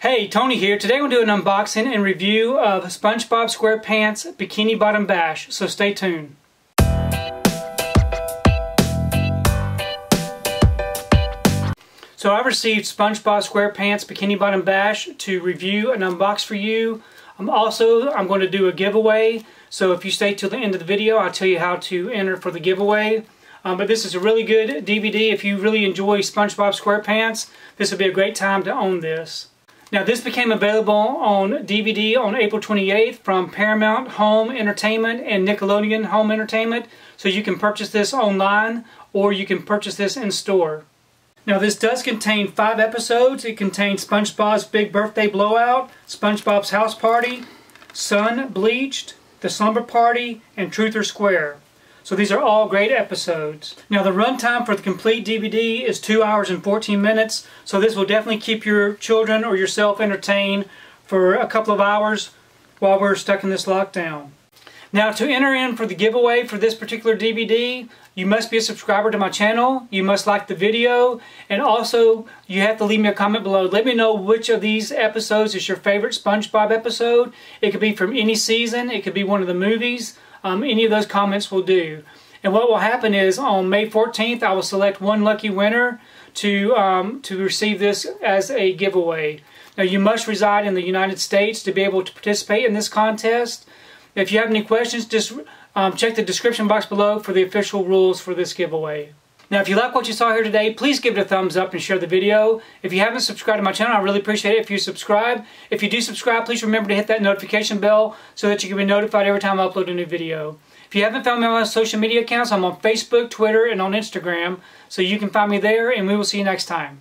Hey, Tony here. Today we'll do an unboxing and review of SpongeBob SquarePants Bikini Bottom Bash, so stay tuned. So I received SpongeBob SquarePants Bikini Bottom Bash to review and unbox for you. I'm going to do a giveaway, so if you stay till the end of the video, I'll tell you how to enter for the giveaway. But this is a really good DVD. If you really enjoy SpongeBob SquarePants, this would be a great time to own this. Now, this became available on DVD on April 28th from Paramount Home Entertainment and Nickelodeon Home Entertainment, so you can purchase this online or you can purchase this in store. Now, this does contain 5 episodes. It contains SpongeBob's Big Birthday Blowout, SpongeBob's House Party, Sun Bleached, The Slumber Party, and Truth or Square. So these are all great episodes. Now, the runtime for the complete DVD is 2 hours and 14 minutes, so this will definitely keep your children or yourself entertained for a couple of hours while we're stuck in this lockdown. Now, to enter in for the giveaway for this particular DVD, you must be a subscriber to my channel, you must like the video, and also you have to leave me a comment below. Let me know which of these episodes is your favorite SpongeBob episode. It could be from any season, it could be one of the movies. Any of those comments will do. And what will happen is on May 14th, I will select one lucky winner to receive this as a giveaway. Now, you must reside in the United States to be able to participate in this contest. If you have any questions, just check the description box below for the official rules for this giveaway. Now, if you like what you saw here today, please give it a thumbs up and share the video. If you haven't subscribed to my channel, I really appreciate it if you subscribe. If you do subscribe, please remember to hit that notification bell so that you can be notified every time I upload a new video. If you haven't found me on my social media accounts, I'm on Facebook, Twitter, and on Instagram. So you can find me there, and we will see you next time.